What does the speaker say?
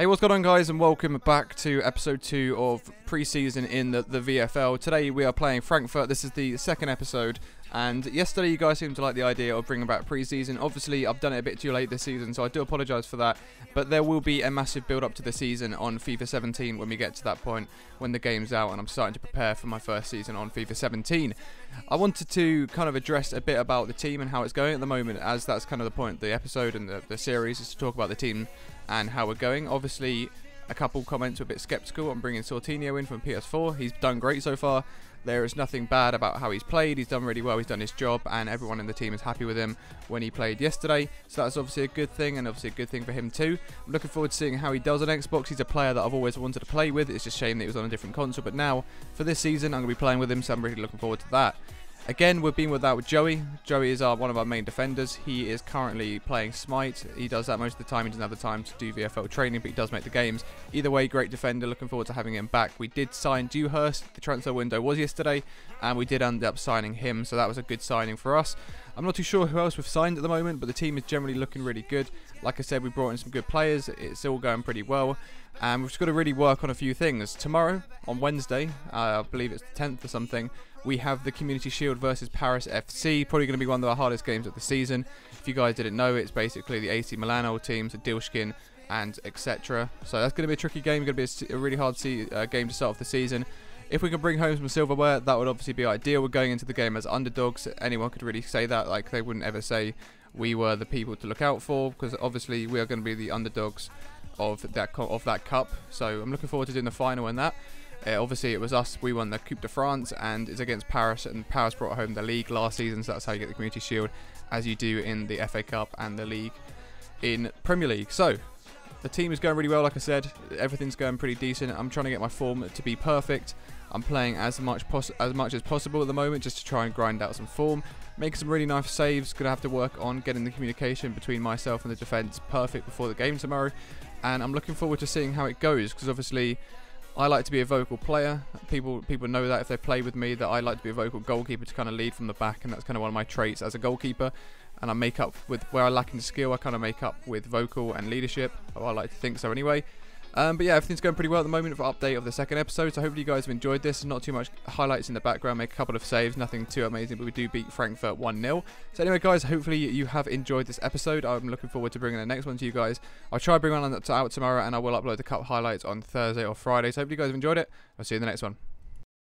Hey, what's going on, guys, and welcome back to episode 2 of pre-season in the VFL. Today we are playing Frankfurt. This is the second episode, and yesterday you guys seemed to like the idea of bringing back pre-season. Obviously, I've done it a bit too late this season, so I do apologise for that, but there will be a massive build-up to the season on FIFA 17 when we get to that point, when the game's out, and I'm starting to prepare for my first season on FIFA 17. I wanted to kind of address a bit about the team and how it's going at the moment, as that's kind of the point of the episode and the series, is to talk about the team and how we're going. Obviously, a couple comments were a bit sceptical on bringing Sortino in from PS4. He's done great so far. There is nothing bad about how he's played. He's done really well. He's done his job, and everyone in the team is happy with him when he played yesterday. So that's obviously a good thing, and obviously a good thing for him too. I'm looking forward to seeing how he does on Xbox. He's a player that I've always wanted to play with. It's just a shame that he was on a different console. But now, for this season, I'm going to be playing with him, so I'm really looking forward to that. Again, we've been without Joey. Joey is one of our main defenders. He is currently playing Smite. He does that most of the time. He doesn't have the time to do VFL training, but he does make the games. Either way, great defender. Looking forward to having him back. We did sign Dewhurst. The transfer window was yesterday, and we did end up signing him, so that was a good signing for us. I'm not too sure who else we've signed at the moment, but the team is generally looking really good. Like I said, we brought in some good players. It's all going pretty well. And we've just got to really work on a few things. Tomorrow, on Wednesday, I believe it's the 10th or something, we have the Community Shield versus Paris FC, probably going to be one of our hardest games of the season. If you guys didn't know, it's basically the AC Milan old teams, the Dilskin, and etc. So that's going to be a tricky game, going to be a really hard game to start off the season. If we can bring home some silverware, that would obviously be ideal. We're going into the game as underdogs. Anyone could really say that, like they wouldn't ever say we were the people to look out for, because obviously we are going to be the underdogs of that cup. So I'm looking forward to doing the final in that. Obviously, it was us. We won the Coupe de France, and it's against Paris, and Paris brought home the league last season, so that's how you get the Community Shield, as you do in the FA Cup and the league in Premier League. So the team is going really well, like I said. Everything's going pretty decent. I'm trying to get my form to be perfect. I'm playing as much as possible at the moment, just to try and grind out some form. Making some really nice saves. Gonna have to work on getting the communication between myself and the defence perfect before the game tomorrow. And I'm looking forward to seeing how it goes, because obviously I like to be a vocal player. People know that if they play with me, that I like to be a vocal goalkeeper, to kind of lead from the back, and that's kind of one of my traits as a goalkeeper. And I make up with where I lack in skill. I kind of make up with vocal and leadership. Or I like to think so anyway. But yeah, everything's going pretty well at the moment for update of the second episode. So hopefully you guys have enjoyed this. Not too much highlights in the background. Make a couple of saves. Nothing too amazing, but we do beat Frankfurt 1-0. So anyway, guys, hopefully you have enjoyed this episode. I'm looking forward to bringing the next one to you guys. I'll try to bring one out tomorrow, and I will upload the cup highlights on Thursday or Friday. So hopefully you guys have enjoyed it. I'll see you in the next one.